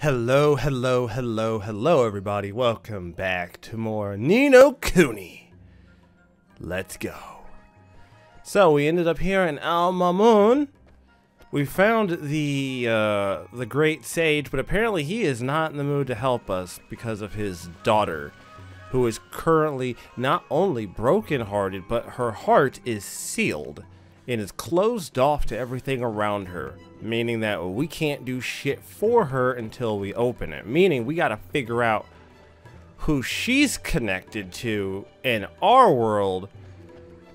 Hello everybody, welcome back to more Ni No Kuni. Let's go. So we ended up here in Al Mamoon. We found the great sage, but apparently he is not in the mood to help us because of his daughter, who is currently not only brokenhearted, but her heart is sealed and is closed off to everything around her, meaning that we can't do shit for her until we open it, meaning we gotta figure out who she's connected to in our world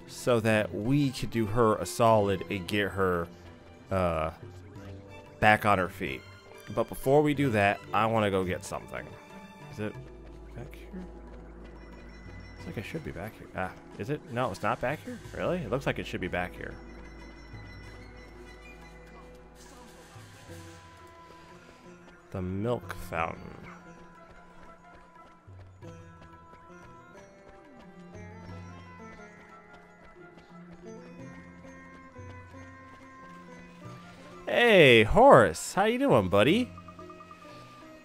so that we could do her a solid and get her back on her feet. But before we do that, I want to go get something. Is it back here? Looks like I should be back here. Ah, is it? No, it's not back here? Really? It looks like it should be back here. The milk fountain. Hey, Horace, how you doing, buddy?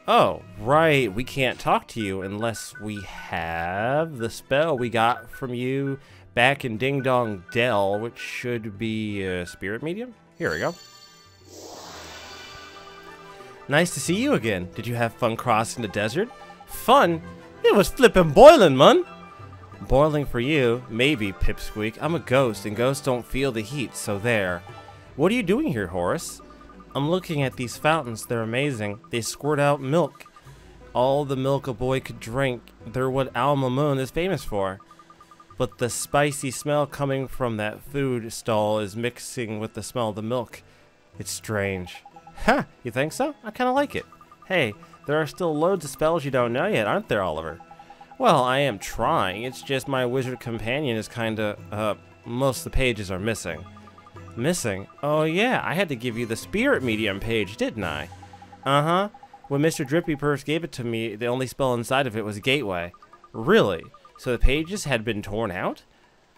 Oh, right, we can't talk to you unless we have the spell we got from you back in Ding Dong Dell, which should be a spirit medium. Here we go. Nice to see you again. Did you have fun crossing the desert? Fun? It was flippin' boiling, man. Boiling for you, maybe, Pipsqueak. I'm a ghost, and ghosts don't feel the heat, so there. What are you doing here, Horace? I'm looking at these fountains. They're amazing. They squirt out milk. All the milk a boy could drink. They're what Al Mamoon is famous for. But the spicy smell coming from that food stall is mixing with the smell of the milk. It's strange. Huh, you think so? I kind of like it. Hey, there are still loads of spells you don't know yet, aren't there, Oliver? Well, I am trying. It's just my wizard companion is kinda, most of the pages are missing. Missing? Oh yeah, I had to give you the spirit medium page, didn't I? Uh-huh. When Mr. Drippy first gave it to me, the only spell inside of it was Gateway. Really? So the pages had been torn out?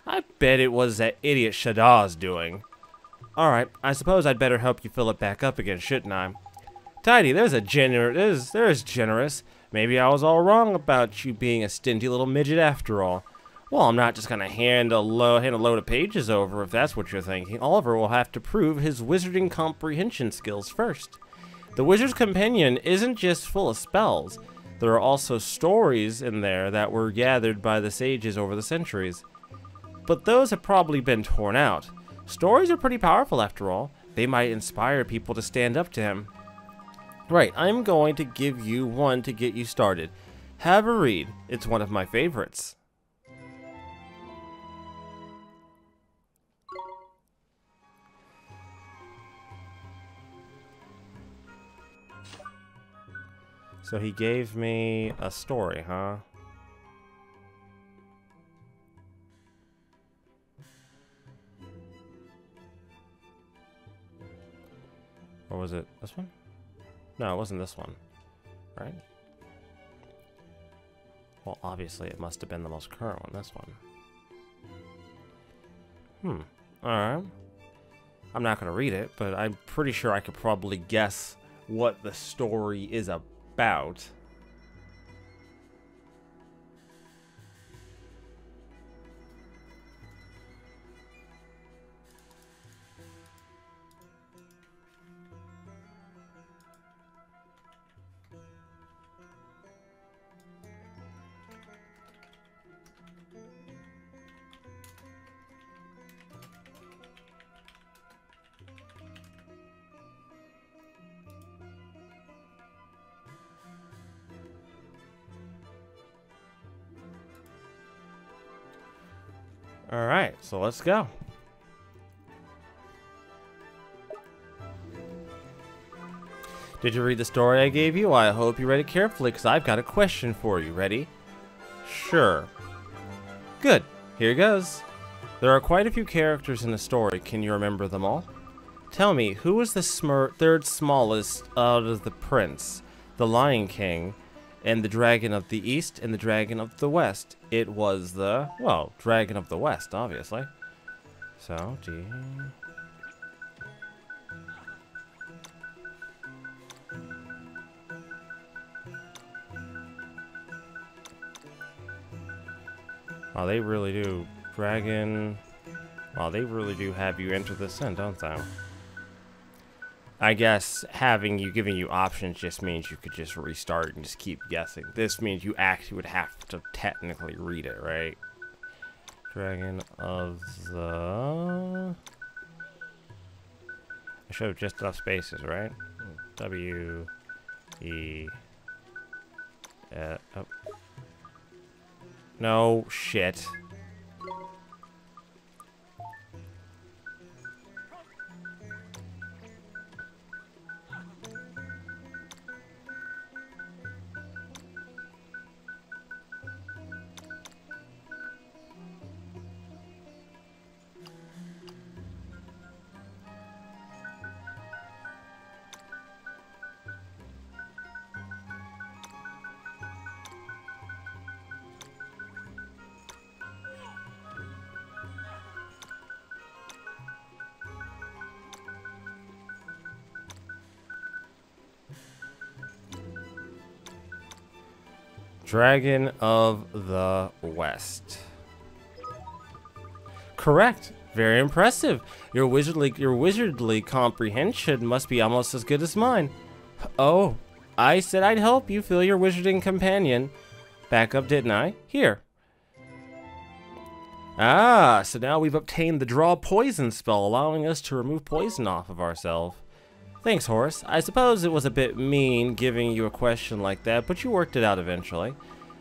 I bet it was that idiot Shadar's doing. Alright, I suppose I'd better help you fill it back up again, shouldn't I? Tidy, there's generous. Maybe I was all wrong about you being a stingy little midget after all. Well, I'm not just gonna hand a load of pages over if that's what you're thinking. Oliver will have to prove his wizarding comprehension skills first. The Wizard's Companion isn't just full of spells. There are also stories in there that were gathered by the sages over the centuries. But those have probably been torn out. Stories are pretty powerful, after all. They might inspire people to stand up to him. Right, I'm going to give you one to get you started. Have a read. It's one of my favorites. So he gave me a story, huh? Or was it this one? No, it wasn't this one, right? Well, obviously it must have been the most current one, this one. Hmm, alright. I'm not gonna read it, but I'm pretty sure I could probably guess what the story is about. All right, so let's go. Did you read the story I gave you? I hope you read it carefully, because I've got a question for you. Ready? Sure. Good. Here goes. There are quite a few characters in the story. Can you remember them all? Tell me, who was the third smallest out of the prince, the Lion King, and the Dragon of the East, and the Dragon of the West? It was the, well, Dragon of the West, obviously. So, gee. Wow, they really do. Dragon. Wow, they really do have you enter the sun, don't they? I guess giving you options just means you could just restart and just keep guessing. This means you actually would have to technically read it, right? Dragon of the... I should have just enough spaces, right? W... E... oh. No, shit. Dragon of the West. Correct. Very impressive. Your wizardly comprehension must be almost as good as mine. Oh, I said I'd help you fill your wizarding companion back up, didn't I? Here. Ah, so now we've obtained the draw poison spell, allowing us to remove poison off of ourselves. Thanks, Horace. I suppose it was a bit mean giving you a question like that, but you worked it out eventually.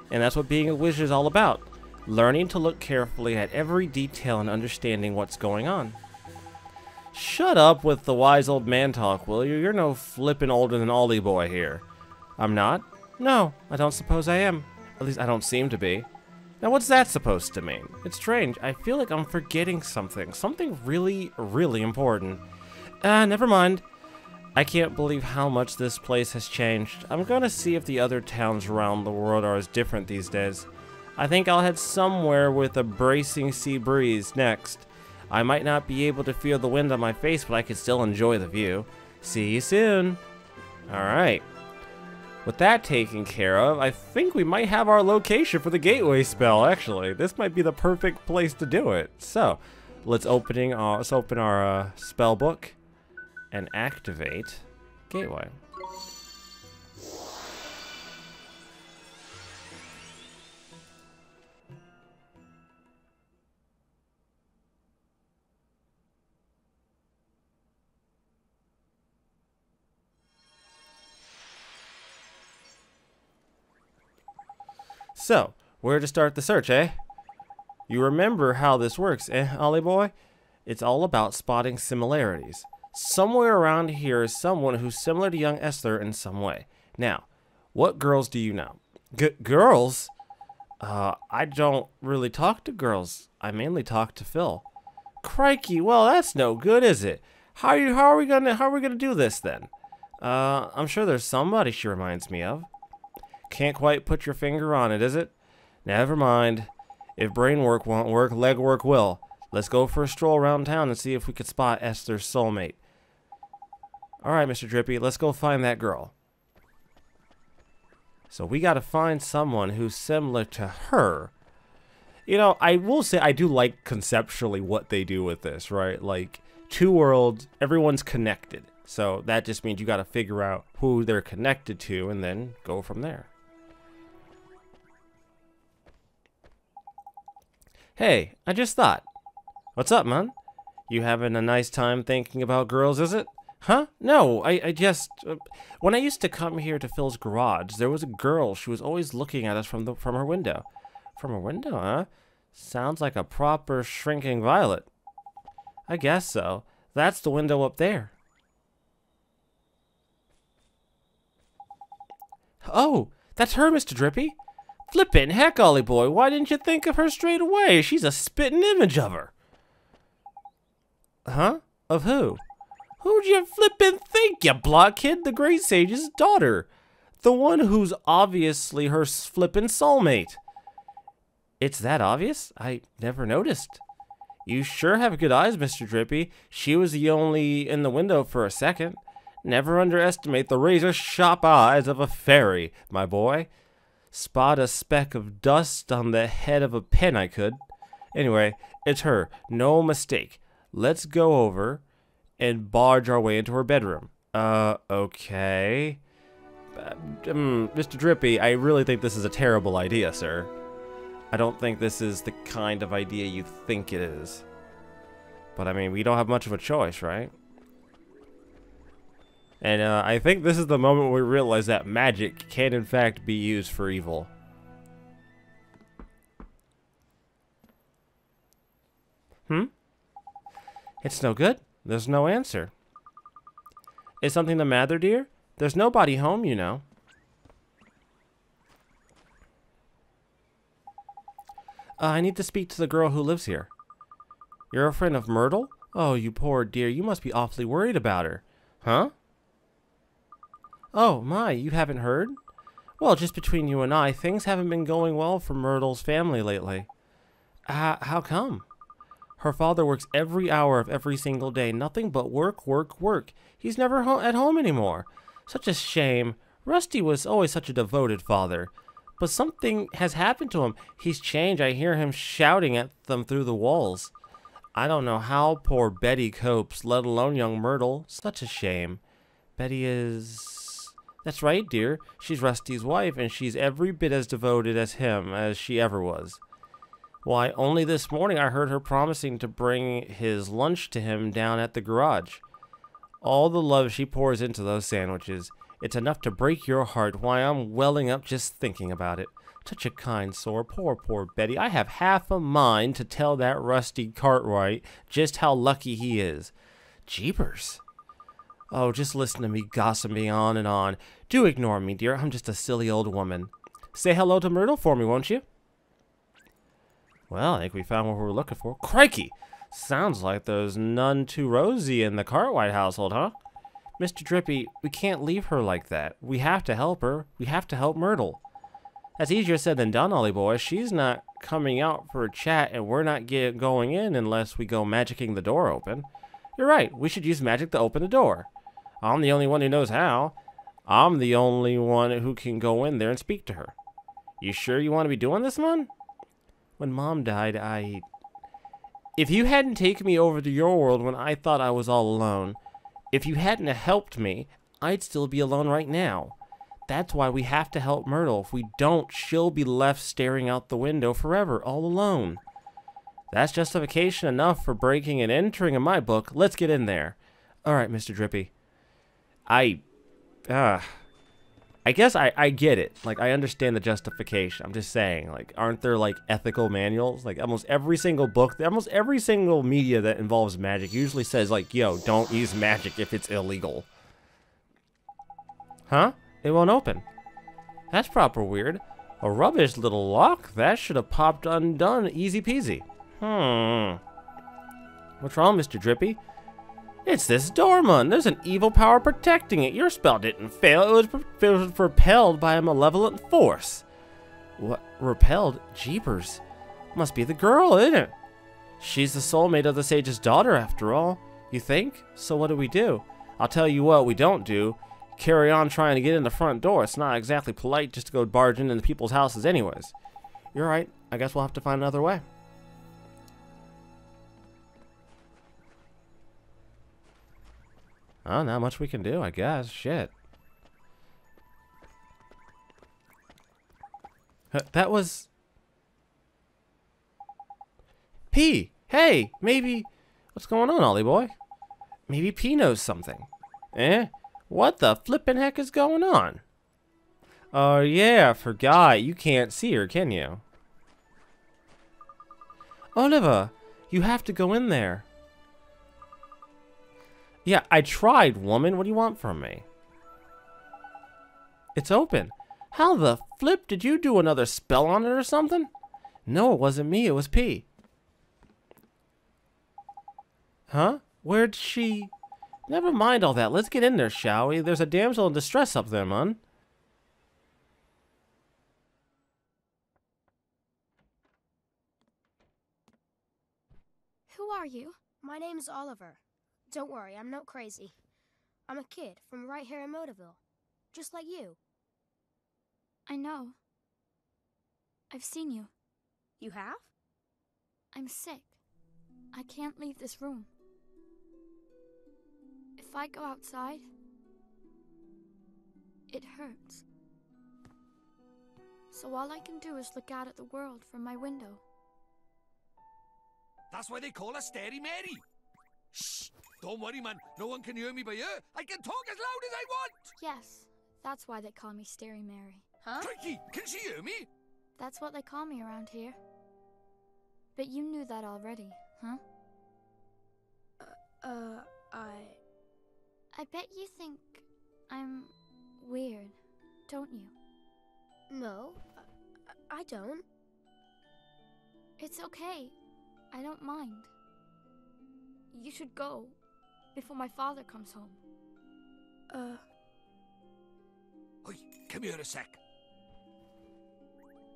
And that's what being a wizard is all about. Learning to look carefully at every detail and understanding what's going on. Shut up with the wise old man talk, will you? You're no flippin' older than Ollie boy here. I'm not? No, I don't suppose I am. At least I don't seem to be. Now what's that supposed to mean? It's strange. I feel like I'm forgetting something. Something really, really important. Never mind. I can't believe how much this place has changed. I'm gonna see if the other towns around the world are as different these days. I think I'll head somewhere with a bracing sea breeze next. I might not be able to feel the wind on my face, but I can still enjoy the view. See you soon. Alright. With that taken care of, I think we might have our location for the gateway spell, actually. This might be the perfect place to do it. So, let's open our spell book. And activate gateway. So, where to start the search, eh? You remember how this works, eh, Ollie boy? It's all about spotting similarities. Somewhere around here is someone who's similar to young Esther in some way. Now, what girls do you know? Girls? I don't really talk to girls. I mainly talk to Phil. Crikey, well that's no good, is it? How are we gonna do this then? I'm sure there's somebody she reminds me of. Can't quite put your finger on it, is it? Never mind. If brain work won't work, leg work will. Let's go for a stroll around town and see if we could spot Esther's soulmate. Alright, Mr. Drippy, let's go find that girl. So we gotta find someone who's similar to her. You know, I will say I do like conceptually what they do with this, right? Like, two worlds, everyone's connected. So that just means you gotta figure out who they're connected to and then go from there. Hey, I just thought. What's up, man? You having a nice time thinking about girls, is it? Huh? No, I just... when I used to come here to Phil's garage, there was a girl. She was always looking at us from her window. From her window, huh? Sounds like a proper shrinking violet. I guess so. That's the window up there. Oh, that's her, Mr. Drippy. Flippin' heck, Ollie boy, why didn't you think of her straight away? She's a spittin' image of her. Huh? Of who? Who'd you flippin' think, you blockhead? The Great Sage's daughter. The one who's obviously her flippin' soulmate. It's that obvious? I never noticed. You sure have good eyes, Mr. Drippy. She was the only in the window for a second. Never underestimate the razor-sharp eyes of a fairy, my boy. spot a speck of dust on the head of a pin I could. Anyway, it's her, no mistake. Let's go over and barge our way into her bedroom. Okay. Mr. Drippy, I really think this is a terrible idea, sir. I don't think this is the kind of idea you think it is. But I mean, we don't have much of a choice, right? And I think this is the moment we realize that magic can in fact be used for evil. It's no good. There's no answer. Is something the matter, dear? There's nobody home, you know. I need to speak to the girl who lives here. You're a friend of Myrtle? Oh, you poor dear. You must be awfully worried about her. Huh? Oh, my. You haven't heard? Well, just between you and I, things haven't been going well for Myrtle's family lately. How come? Her father works every hour of every single day. Nothing but work, work, work. He's never at home anymore. Such a shame. Rusty was always such a devoted father. But something has happened to him. He's changed. I hear him shouting at them through the walls. I don't know how poor Betty copes, let alone young Myrtle. Such a shame. Betty is... That's right, dear. She's Rusty's wife, and she's every bit as devoted as him as she ever was. Why, only this morning I heard her promising to bring his lunch to him down at the garage. All the love she pours into those sandwiches. It's enough to break your heart. Why, I'm welling up just thinking about it. Such a kind sore. Poor, poor Betty. I have half a mind to tell that Rusty Cartwright just how lucky he is. Jeepers. Oh, just listen to me gossiping on and on. Do ignore me, dear. I'm just a silly old woman. Say hello to Myrtle for me, won't you? Well, I think we found what we were looking for. Crikey! Sounds like there's none too rosy in the Cartwright household, huh? Mr. Drippy, we can't leave her like that. We have to help her. We have to help Myrtle. That's easier said than done, Ollie boy. She's not coming out for a chat, and we're not going in unless we go magicking the door open. You're right. We should use magic to open the door. I'm the only one who knows how. I'm the only one who can go in there and speak to her. You sure you want to be doing this, man? When Mom died, I... If you hadn't taken me over to your world when I thought I was all alone, if you hadn't helped me, I'd still be alone right now. That's why we have to help Myrtle. If we don't, she'll be left staring out the window forever, all alone. That's justification enough for breaking and entering in my book. Let's get in there. All right, Mr. Drippy. I guess I get it. Like, I understand the justification. I'm just saying, like, aren't there, like, ethical manuals? Like, almost every single book, almost every single media that involves magic usually says, like, yo, don't use magic if it's illegal. Huh? It won't open. That's proper weird. A rubbish little lock? That should have popped undone easy peasy. What's wrong, Mr. Drippy? It's this door, man. There's an evil power protecting it. Your spell didn't fail. It was repelled by a malevolent force. What? Repelled? Jeepers. Must be the girl, isn't it? She's the soulmate of the sage's daughter, after all. You think? So what do we do? I'll tell you what we don't do. Carry on trying to get in the front door. It's not exactly polite just to go barging into people's houses anyways. You're right. I guess we'll have to find another way. Oh, not much we can do, I guess. Shit. That was... P! Hey! Maybe... What's going on, Ollie boy? Maybe P knows something. Eh? What the flippin' heck is going on? Oh, yeah, I forgot. You can't see her, can you? Oliver, you have to go in there. Yeah, I tried, woman. What do you want from me? It's open. How the flip? Did you do another spell on it or something? No, it wasn't me. It was P. Huh? Where'd she... Never mind all that. Let's get in there, shall we? There's a damsel in distress up there, man. Who are you? My name's Oliver. Don't worry, I'm not crazy. I'm a kid from right here in Motorville, just like you. I know. I've seen you. You have? I'm sick. I can't leave this room. If I go outside, it hurts. So all I can do is look out at the world from my window. That's why they call us Stary Mary. Shh! Don't worry, man. No one can hear me by here. I can talk as loud as I want. Yes, that's why they call me Stary Mary. Huh? Crikey! Can she hear me? That's what they call me around here. But you knew that already, huh? I bet you think I'm weird, don't you? No, I don't. It's okay. I don't mind. You should go before my father comes home. Oi, come here a sec.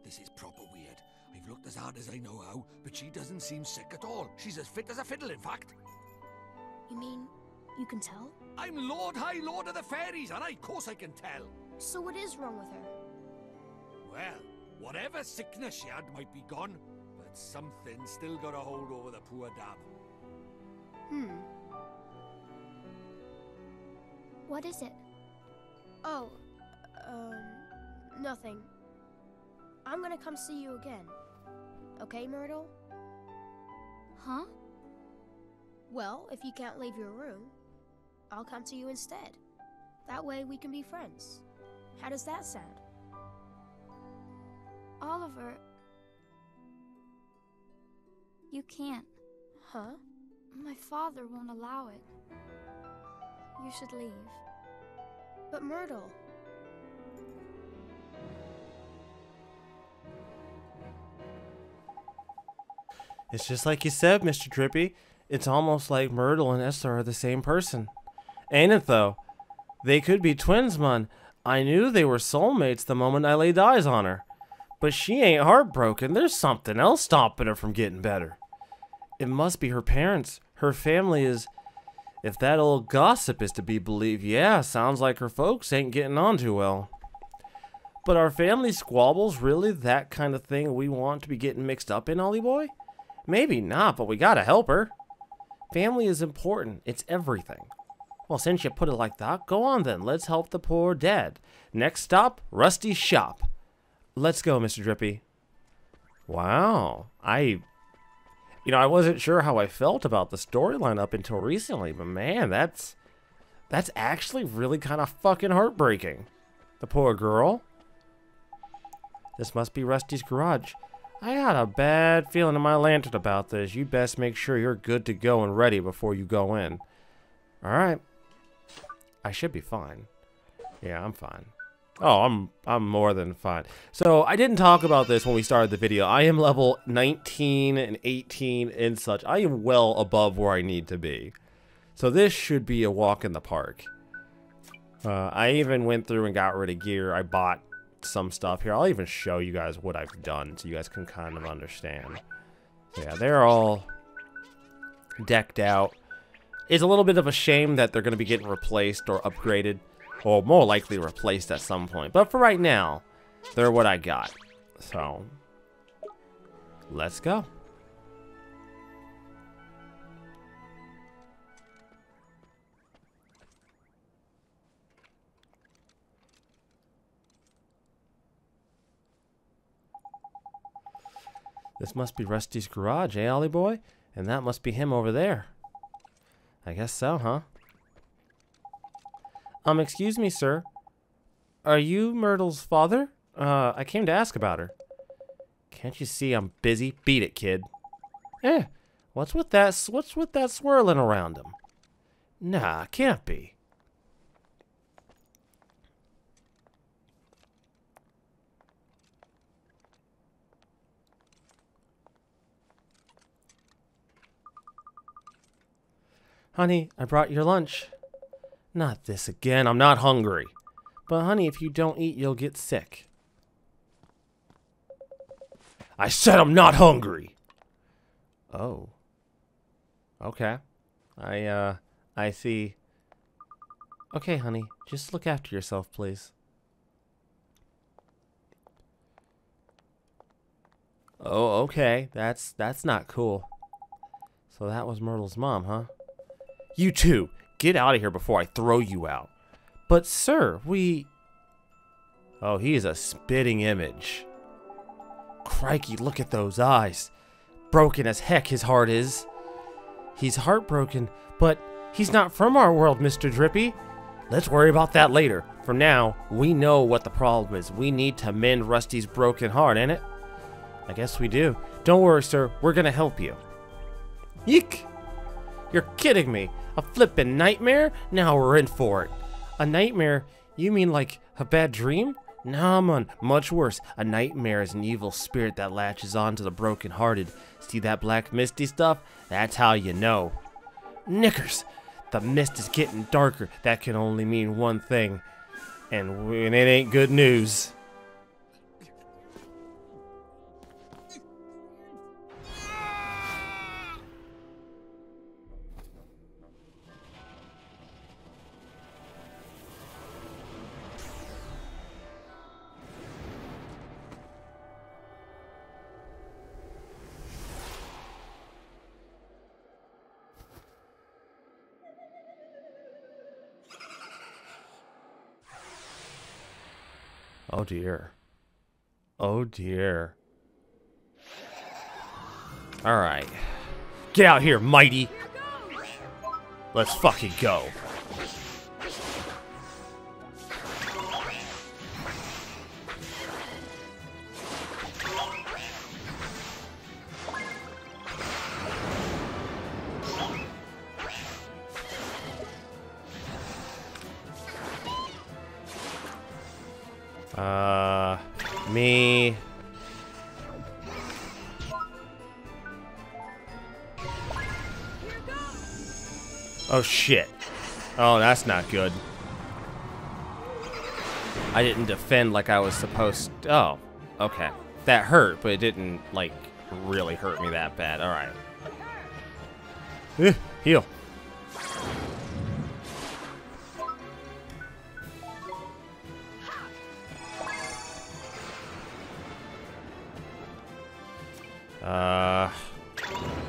This is proper weird. I've looked as hard as I know how, but she doesn't seem sick at all. She's as fit as a fiddle, in fact. You mean you can tell? I'm Lord High Lord of the Fairies, and of course I can tell. So what is wrong with her? Well, whatever sickness she had might be gone, but something still got a hold over the poor dab. Hmm. What is it? Oh, nothing. I'm gonna come see you again. Okay, Myrtle? Huh? Well, if you can't leave your room, I'll come to you instead. That way we can be friends. How does that sound? Oliver... You can't. Huh? My father won't allow it. You should leave. But Myrtle... It's just like you said, Mr. Trippy. It's almost like Myrtle and Esther are the same person. Ain't it, though? They could be twins, man. I knew they were soulmates the moment I laid eyes on her. But she ain't heartbroken. There's something else stopping her from getting better. It must be her parents. Her family is... If that old gossip is to be believed, yeah, sounds like her folks ain't getting on too well. But are family squabbles really that kind of thing we want to be getting mixed up in, Ollie boy? Maybe not, but we gotta help her. Family is important. It's everything. Well, since you put it like that, go on then. Let's help the poor dead. Next stop, Rusty's shop. Let's go, Mr. Drippy. Wow. I wasn't sure how I felt about the storyline up until recently, but man, that's actually really kind of fucking heartbreaking. The poor girl. This must be Rusty's garage. I got a bad feeling in my lantern about this. You best make sure you're good to go and ready before you go in. Alright. I should be fine. Yeah, I'm fine. Oh, I'm more than fine. So, I didn't talk about this when we started the video. I am level 19 and 18 and such. I am well above where I need to be. So, this should be a walk in the park. I even went through and got rid of gear. I bought... some stuff here. I'll even show you guys what I've done so you guys can kind of understand. Yeah, they're all decked out. It's a little bit of a shame that they're going to be getting replaced or upgraded, or more likely replaced at some point. But for right now, they're what I got. So, let's go. This must be Rusty's garage, eh, Ollie boy? And that must be him over there. I guess so, huh? Excuse me, sir. Are you Myrtle's father? I came to ask about her. Can't you see I'm busy? Beat it, kid. Eh, what's with that swirling around him? Nah, can't be. Honey, I brought your lunch. Not this again. I'm not hungry. But honey, if you don't eat, you'll get sick. I said I'm not hungry. Oh. Okay. I see. Okay, honey. Just look after yourself, please. Oh, okay. That's not cool. So that was Myrtle's mom, huh? You two, get out of here before I throw you out. But sir, we... Oh, he is a spitting image. Crikey, look at those eyes. Broken as heck his heart is. He's heartbroken, but he's not from our world, Mr. Drippy. Let's worry about that later. For now, we know what the problem is. We need to mend Rusty's broken heart, ain't it? I guess we do. Don't worry, sir. We're gonna help you. Yeek! You're kidding me. A flippin' nightmare? Now we're in for it. A nightmare? You mean like a bad dream? Nah, man. Much worse. A nightmare is an evil spirit that latches on to the broken-hearted. See that black misty stuff? That's how you know. Knickers! The mist is getting darker. That can only mean one thing. And it ain't good news. Oh dear. Oh dear. Alright. Get out here, mighty! Let's fucking go. Me. Oh shit. Oh, that's not good. I didn't defend like I was supposed to. Oh, okay. That hurt, but it didn't, like, really hurt me that bad. Alright. Heal.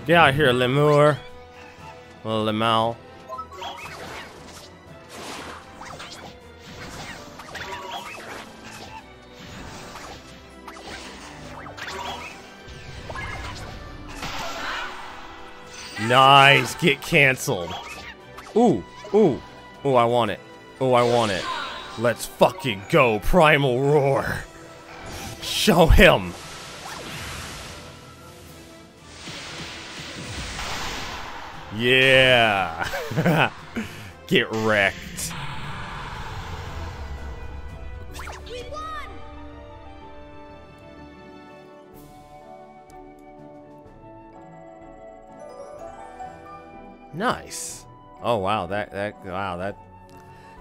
Get out of here, Lemur. Well, Lemal. Nice, get canceled. Ooh, ooh. Ooh, I want it. Ooh, I want it. Let's fucking go, Primal Roar. Show him. Yeah! Get wrecked. We won! Nice. Oh wow, that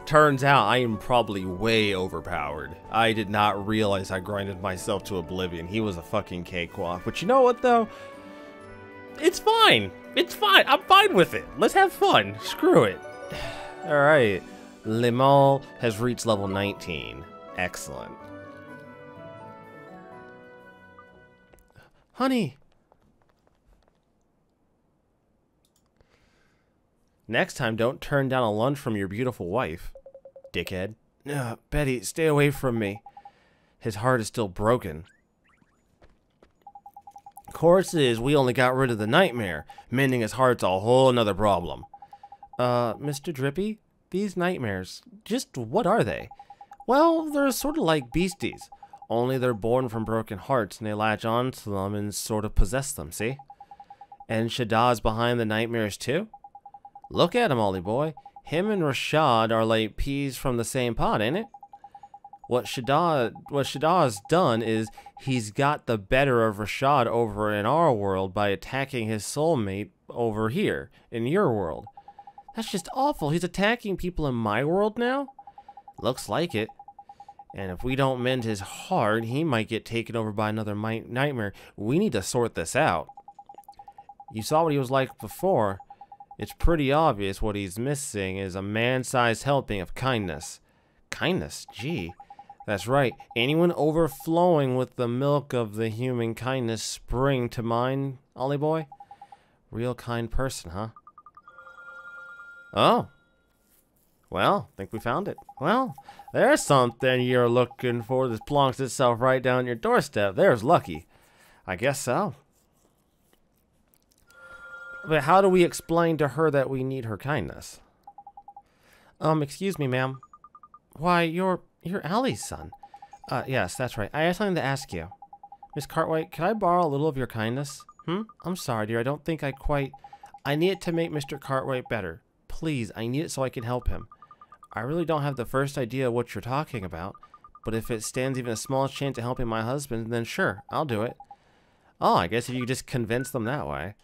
turns out I am probably way overpowered. I did not realize I grinded myself to oblivion. He was a fucking cakewalk. But you know what though? It's fine. It's fine. I'm fine with it. Let's have fun. Screw it. All right. Lemal has reached level 19. Excellent. Honey. Next time, don't turn down a lunch from your beautiful wife, dickhead. No, Betty, stay away from me. His heart is still broken. Course is we only got rid of the nightmare. Mending his heart's a whole nother problem. Mr. Drippy, these nightmares, just what are they? Well, they're sort of like beasties, only they're born from broken hearts and they latch onto them and sort of possess them, see? And Shadar's behind the nightmares too? Look at him, Ollie boy. Him and Rashaad are like peas from the same pod, ain't it? What Shadar's done is he's got the better of Rashaad over in our world by attacking his soulmate over here in your world. That's just awful. He's attacking people in my world now? Looks like it. And if we don't mend his heart, he might get taken over by another nightmare. We need to sort this out. You saw what he was like before. It's pretty obvious what he's missing is a man-sized helping of kindness. Kindness? Gee. That's right. Anyone overflowing with the milk of the human kindness spring to mind, Ollie boy? Real kind person, huh? Oh. Well, think we found it. Well, there's something you're looking for that plonks itself right down your doorstep. There's lucky. I guess so. But how do we explain to her that we need her kindness? Excuse me, ma'am. Why, you're Allie's son. Yes, that's right. I have something to ask you. Miss Cartwright, can I borrow a little of your kindness? I'm sorry, dear. I don't think I quite... I need it to make Mr. Cartwright better. Please, I need it so I can help him. I really don't have the first idea what you're talking about, but if it stands even a small chance of helping my husband, then sure, I'll do it. Oh, I guess if you just convince them that way.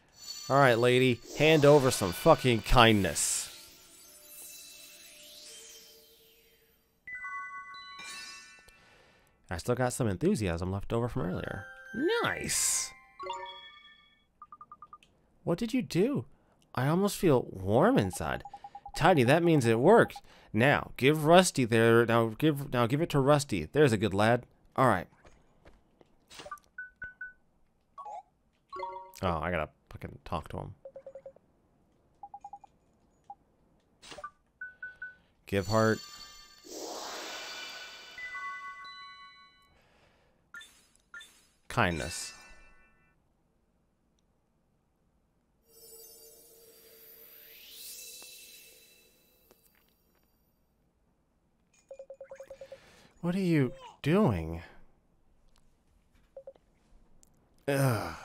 Alright, lady, hand over some fucking kindness. I still got some enthusiasm left over from earlier. Nice! What did you do? I almost feel warm inside. Tidy, that means it worked. Now, give Rusty there. Now give it to Rusty. There's a good lad. All right. Oh, I gotta fucking talk to him. Give heart. Kindness. What are you doing? Ugh.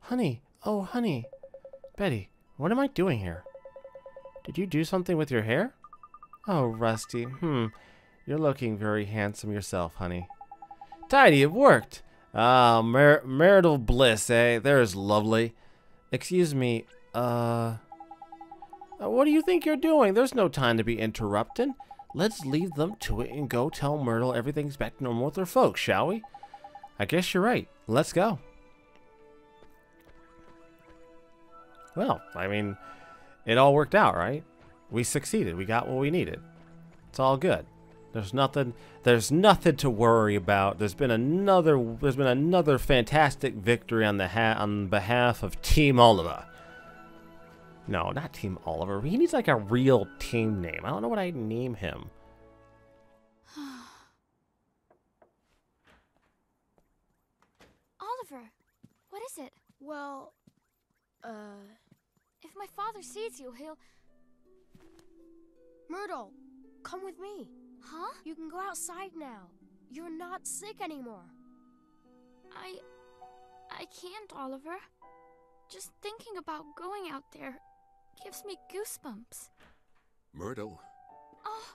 Honey, oh honey. Betty, what am I doing here? Did you do something with your hair? Oh, Rusty, You're looking very handsome yourself, honey. Tidy, it worked! Ah, marital bliss, eh? There's lovely. Excuse me, what do you think you're doing? There's no time to be interrupting. Let's leave them to it and go tell Myrtle everything's back to normal with her folks, shall we? I guess you're right. Let's go. Well, I mean, it all worked out, right? We succeeded. We got what we needed. It's all good. There's nothing to worry about. There's been another fantastic victory on behalf of Team Oliver. No, not Team Oliver. He needs like a real team name. I don't know what I'd name him. Oliver, what is it? Well, if my father sees you, he'll... Myrtle, come with me. Huh? You can go outside now. You're not sick anymore. I can't, Oliver. Just thinking about going out there... gives me goosebumps. Myrtle. Oh.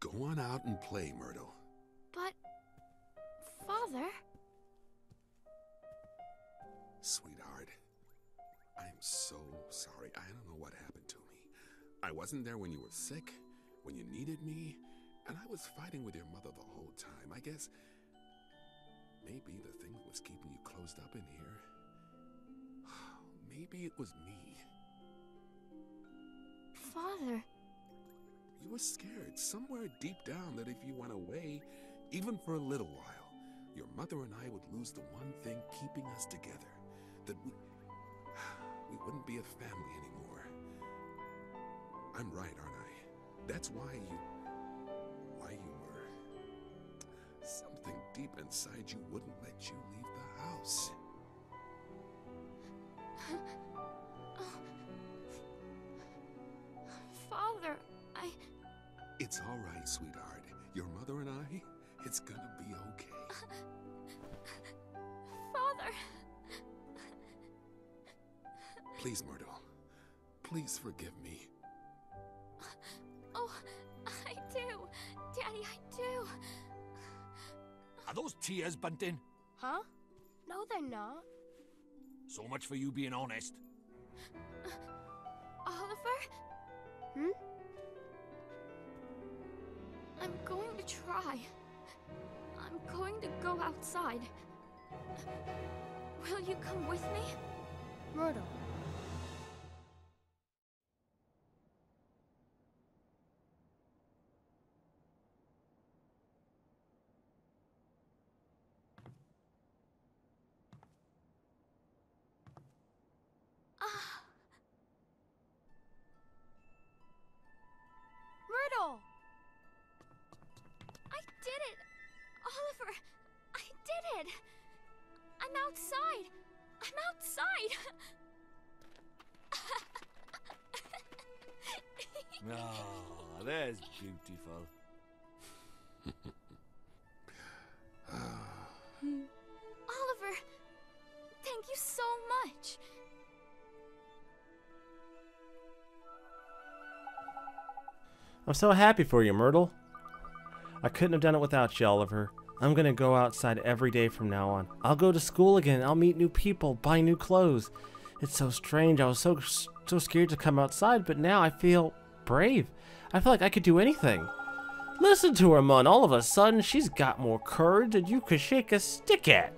Go on out and play, Myrtle. But... Father... Sweetheart, I'm so sorry. I don't know what happened to me. I wasn't there when you were sick, when you needed me, and I was fighting with your mother the whole time. I guess... maybe the thing that was keeping you closed up in here... maybe it was me. Father... You were scared somewhere deep down that if you went away, even for a little while, your mother and I would lose the one thing keeping us together. That we wouldn't be a family anymore. I'm right, aren't I? That's why you... something deep inside you wouldn't let you leave the house. Father, I... It's all right, sweetheart. Your mother and I, it's gonna be okay. Father... Please, Myrtle. Please forgive me. Oh, I do. Daddy, I do. Are those tears, Bunting? Huh? No, they're not. So much for you being honest. Oliver? I'm going to try. I'm going to go outside. Will you come with me? Myrtle. outside. Oh, there's beautiful. Oliver, thank you so much. I'm so happy for you, Myrtle. I couldn't have done it without you, Oliver. I'm gonna go outside every day from now on. I'll go to school again. I'll meet new people, buy new clothes. It's so strange. I was so scared to come outside, but now I feel brave. I feel like I could do anything. Listen to her, Mun. All of a sudden, she's got more courage than you could shake a stick at.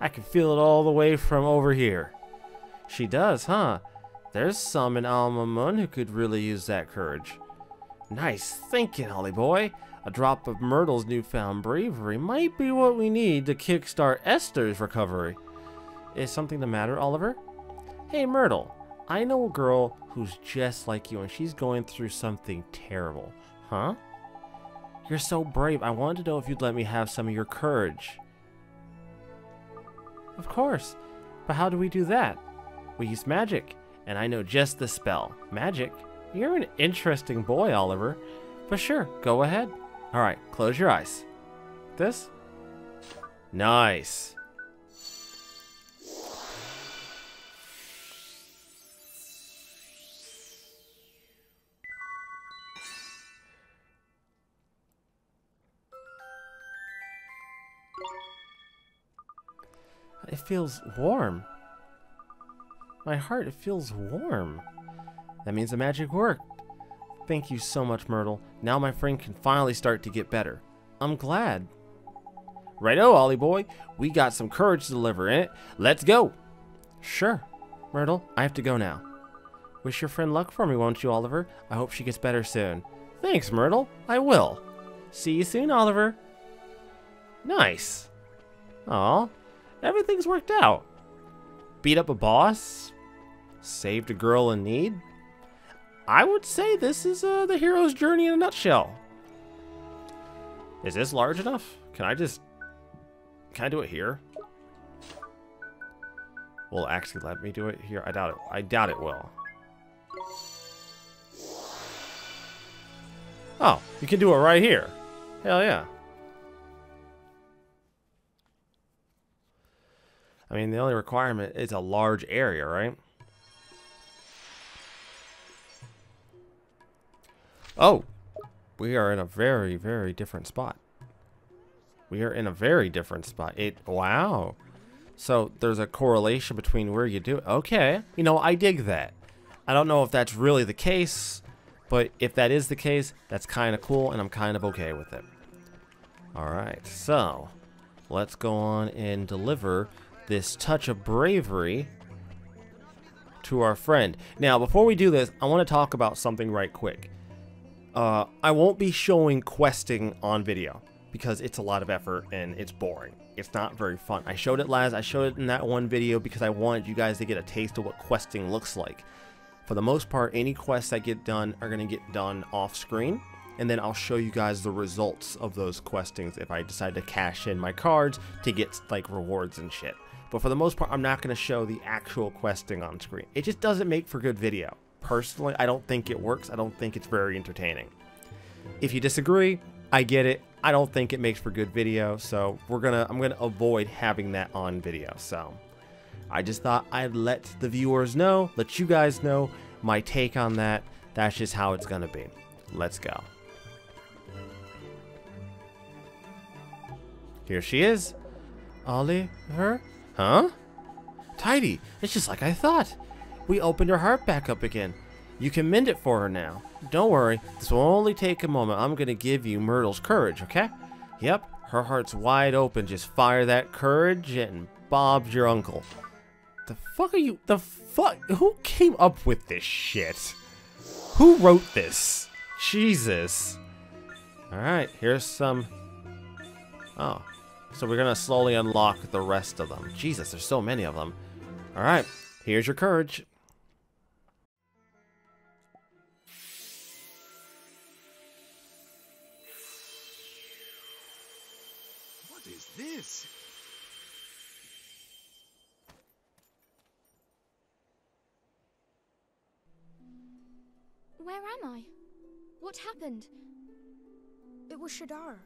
I can feel it all the way from over here. She does, huh? There's some in Al Mamoon who could really use that courage. Nice thinking, Holly boy. A drop of Myrtle's newfound bravery might be what we need to kickstart Esther's recovery. Is something the matter, Oliver? Hey, Myrtle. I know a girl who's just like you, and she's going through something terrible. Huh? You're so brave. I wanted to know if you'd let me have some of your courage. Of course. But how do we do that? We use magic, and I know just the spell. Magic? You're an interesting boy, Oliver. But sure, go ahead. Alright, close your eyes. This? Nice. It feels warm. My heart, it feels warm. That means the magic worked. Thank you so much, Myrtle. Now my friend can finally start to get better. I'm glad. Righto, Ollie boy. We got some courage to deliver in it. Let's go. Sure. Myrtle, I have to go now. Wish your friend luck for me, won't you, Oliver? I hope she gets better soon. Thanks, Myrtle. I will. See you soon, Oliver. Nice. Aw. Everything's worked out. Beat up a boss. Saved a girl in need. I would say this is the hero's journey in a nutshell. Is this large enough? Can I do it here? Will it actually let me do it here? I doubt it. I doubt it will. Oh, you can do it right here. Hell yeah. I mean, the only requirement is a large area, right? Oh, we are in a very, very different spot. We are in a very different spot. Wow. So there's a correlation between where you do it. Okay. You know, I dig that. I don't know if that's really the case, but if that is the case, that's kind of cool and I'm kind of okay with it. All right. So let's go on and deliver this touch of bravery to our friend. Now, before we do this, I want to talk about something right quick. I won't be showing questing on video because it's a lot of effort and it's boring. It's not very fun. I showed it last. I showed it in that one video because I wanted you guys to get a taste of what questing looks like. For the most part, any quests that get done are going to get done off screen. And then I'll show you guys the results of those questings if I decide to cash in my cards to get like rewards and shit. But for the most part, I'm not going to show the actual questing on screen. It just doesn't make for good video. Personally, I don't think it works. I don't think it's very entertaining. If you disagree, I get it. I don't think it makes for good video, so I'm gonna avoid having that on video. So I just thought I'd let the viewers know, let you guys know my take on that. That's just how it's gonna be. Let's go. Here she is. Oliver? Huh? Tidy. It's just like I thought. We opened her heart back up again. You can mend it for her now. Don't worry, this will only take a moment. I'm gonna give you Myrtle's courage, okay? Yep, her heart's wide open. Just fire that courage and Bob's your uncle. The fuck are you? The fuck? Who came up with this shit? Who wrote this? Jesus. Alright, here's some. Oh. So we're gonna slowly unlock the rest of them. Jesus, there's so many of them. Alright, here's your courage. What is this? Where am I? What happened? It was Shadar.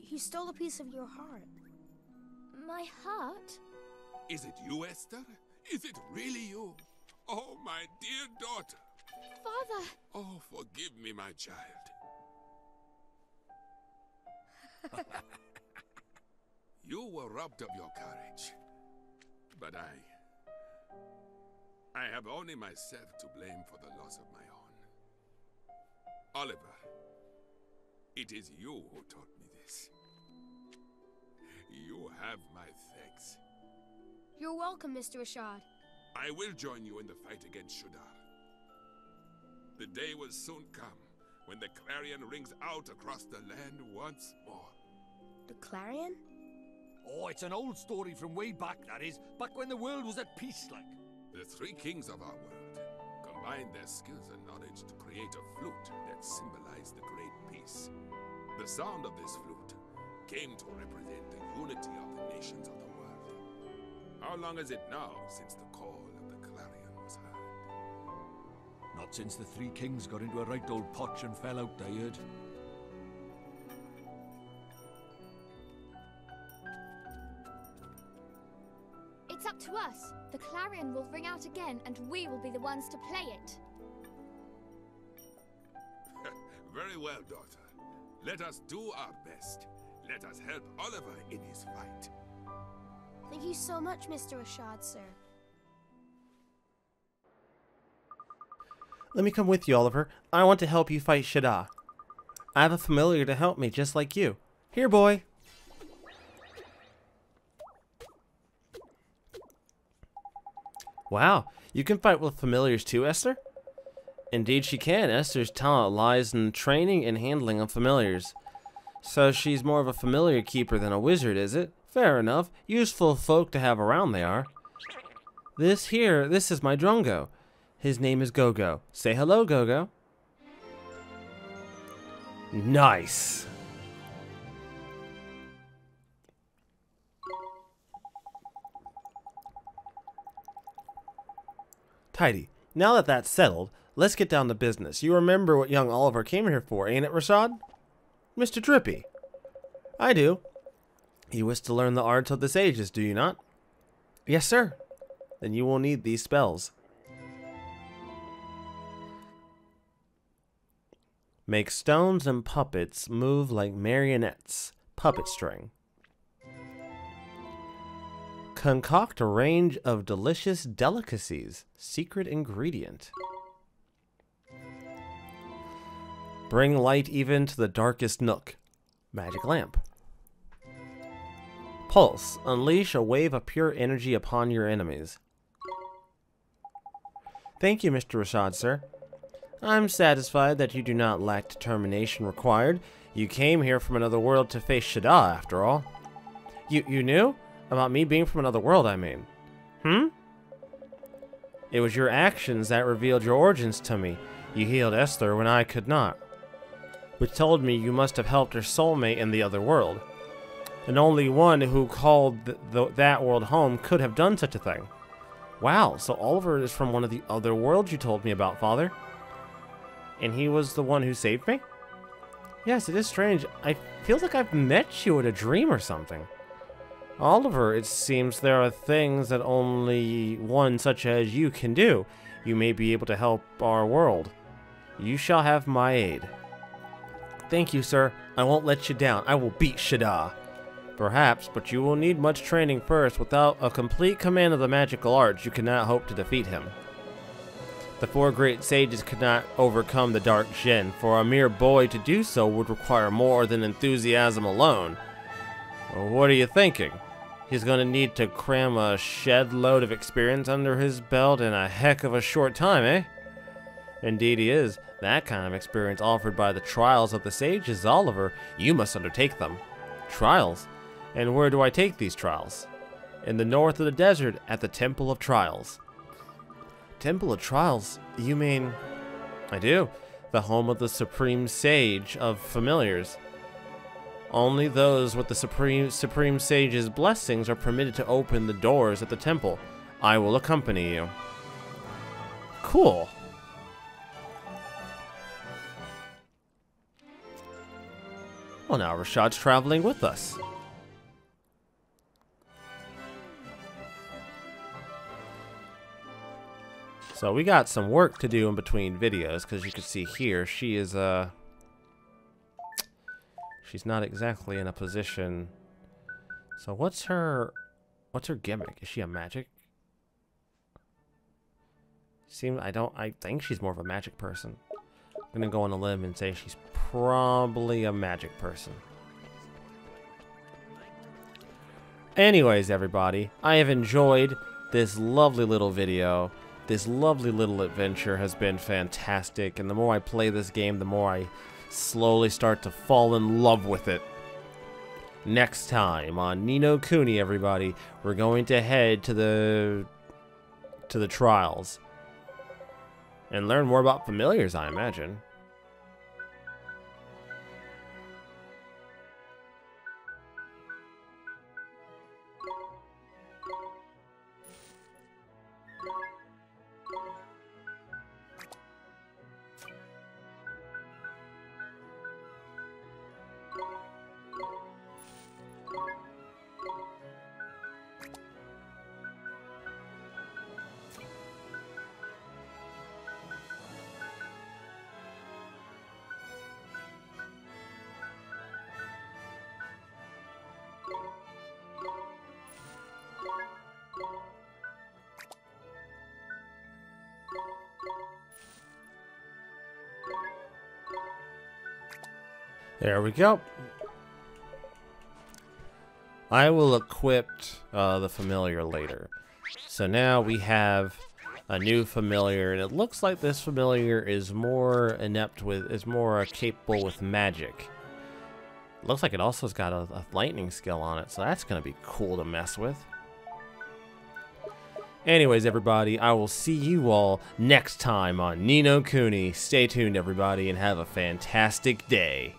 He stole a piece of your heart. My heart? Is it you, Esther? Is it really you? Oh, my dear daughter. Father! Oh, forgive me, my child. You were robbed of your courage. But I have only myself to blame for the loss of my own. Oliver, it is you who taught me this. You have my thanks. You're welcome, Mr. Rashaad. I will join you in the fight against Shadar. The day will soon come when the clarion rings out across the land once more. The clarion? Oh, it's an old story from way back, that is. Back when the world was at peace, like. The three kings of our world combined their skills and knowledge to create a flute that symbolized the Great Peace. The sound of this flute came to represent the unity of the nations of the world. How long is it now since the call of the clarion was heard? Not since the three kings got into a right old potch and fell out, I heard. It's up to us. The clarion will ring out again, and we will be the ones to play it. Very well, daughter. Let us do our best. Let us help Oliver in his fight. Thank you so much, Mr. Rashaad, sir. Let me come with you, Oliver. I want to help you fight Shadar. I have a familiar to help me, just like you. Here, boy. Wow, you can fight with familiars too, Esther? Indeed she can. Esther's talent lies in training and handling of familiars. So she's more of a familiar keeper than a wizard, is it? Fair enough. Useful folk to have around they are. This is my drongo. His name is Gogo. Say hello, Gogo. Nice. Tidy. Now that that's settled, let's get down to business. You remember what young Oliver came here for, ain't it, Rashaad? Mr. Drippy. I do. You wish to learn the arts of this ages, do you not? Yes, sir. Then you will need these spells. Make stones and puppets move like marionettes. Puppet string. Concoct a range of delicious delicacies. Secret ingredient. Bring light even to the darkest nook. Magic lamp. Pulse. Unleash a wave of pure energy upon your enemies. Thank you, Mr. Rashaad, sir. I'm satisfied that you do not lack determination required. You came here from another world to face Shadar, after all. You knew? About me being from another world, I mean. It was your actions that revealed your origins to me. You healed Esther when I could not, which told me you must have helped her soulmate in the other world. And only one who called that world home could have done such a thing. Wow, so Oliver is from one of the other worlds you told me about, Father. And he was the one who saved me? Yes, it is strange. I feel like I've met you in a dream or something. Oliver, it seems there are things that only one such as you can do. You may be able to help our world. You shall have my aid. Thank you, sir. I won't let you down. I will beat Shadar. Perhaps, but you will need much training first. Without a complete command of the magical arts, you cannot hope to defeat him. The four great sages could not overcome the dark Jinn. For a mere boy to do so would require more than enthusiasm alone. What are you thinking? He's going to need to cram a shed load of experience under his belt in a heck of a short time, eh? Indeed he is. That kind of experience offered by the trials of the sages, Oliver. You must undertake them. Trials? And where do I take these trials? In the north of the desert, at the Temple of Trials. Temple of Trials? You mean... I do. The home of the Supreme Sage of Familiars. Only those with the Supreme Sage's blessings are permitted to open the doors at the temple. I will accompany you. Cool. Well, now Rashaad's traveling with us. So we got some work to do in between videos, because you can see here she is she's not exactly in a position. So what's her gimmick? Is she a magic? I think she's more of a magic person. I'm gonna go on a limb and say she's probably a magic person. Anyways, everybody, I have enjoyed this lovely little video. This lovely little adventure has been fantastic, and the more I play this game, the more I slowly start to fall in love with it. Next time on Ni No Kuni, everybody, we're going to head to the trials and learn more about familiars, I imagine. There we go. I will equip the familiar later. So now we have a new familiar, and it looks like this familiar is more capable with magic. Looks like it also has got a lightning skill on it, so that's going to be cool to mess with. Anyways, everybody, I will see you all next time on Ni No Kuni. Stay tuned, everybody, and have a fantastic day.